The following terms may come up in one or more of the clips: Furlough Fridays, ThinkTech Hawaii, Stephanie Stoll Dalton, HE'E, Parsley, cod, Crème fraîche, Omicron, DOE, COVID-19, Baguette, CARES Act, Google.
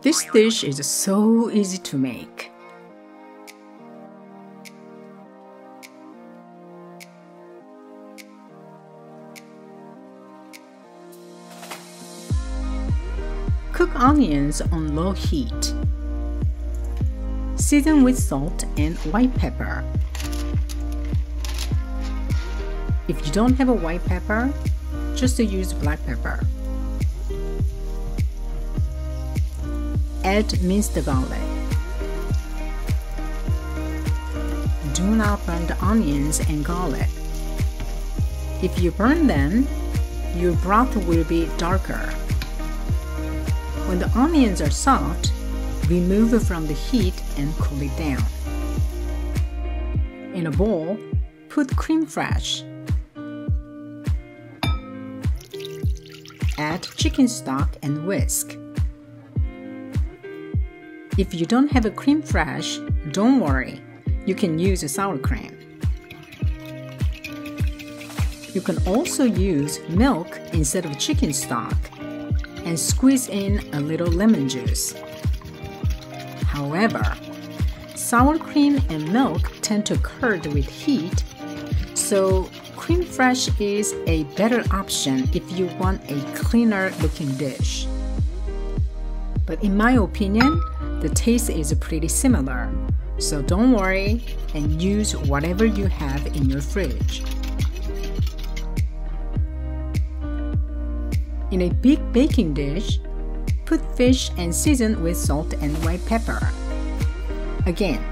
This dish is so easy to make. Cook onions on low heat. Season with salt and white pepper. If you don't have a white pepper, just use black pepper. Add minced garlic. Do not burn the onions and garlic. If you burn them, your broth will be darker. When the onions are soft, remove it from the heat and cool it down. In a bowl, put crème fraîche. Add chicken stock and whisk. If you don't have a crème fraîche, don't worry, you can use a sour cream. You can also use milk instead of chicken stock and squeeze in a little lemon juice. However, sour cream and milk tend to curdle with heat, so crème fraîche is a better option if you want a cleaner looking dish. But in my opinion, the taste is pretty similar, so don't worry and use whatever you have in your fridge. In a big baking dish, put fish and season with salt and white pepper. Again,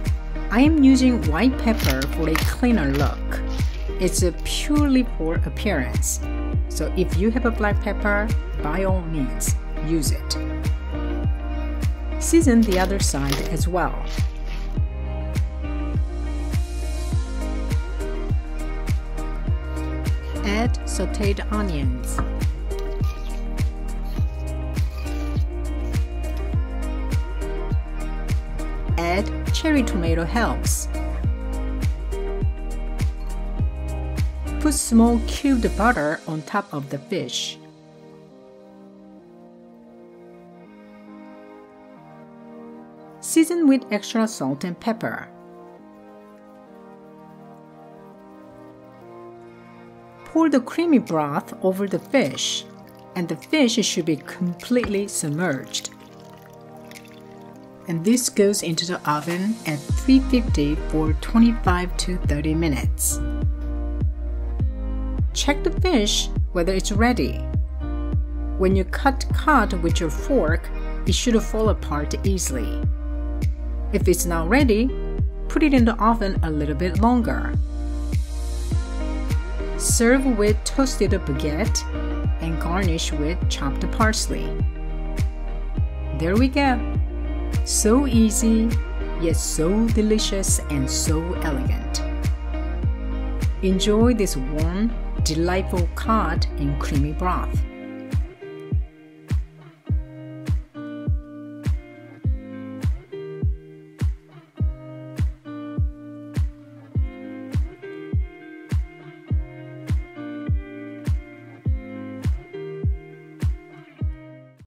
I am using white pepper for a cleaner look. It's purely for appearance, so if you have a black pepper, by all means, use it. Season the other side as well. Add sautéed onions. Add cherry tomato helps. Put small cubed butter on top of the fish. Season with extra salt and pepper. Pour the creamy broth over the fish, and the fish should be completely submerged. And this goes into the oven at 350 for 25 to 30 minutes. Check the fish whether it's ready. When you cut cod with your fork, it should fall apart easily. If it's not ready, put it in the oven a little bit longer. Serve with toasted baguette and garnish with chopped parsley. There we go! So easy, yet so delicious and so elegant. Enjoy this warm, delightful cod and creamy broth.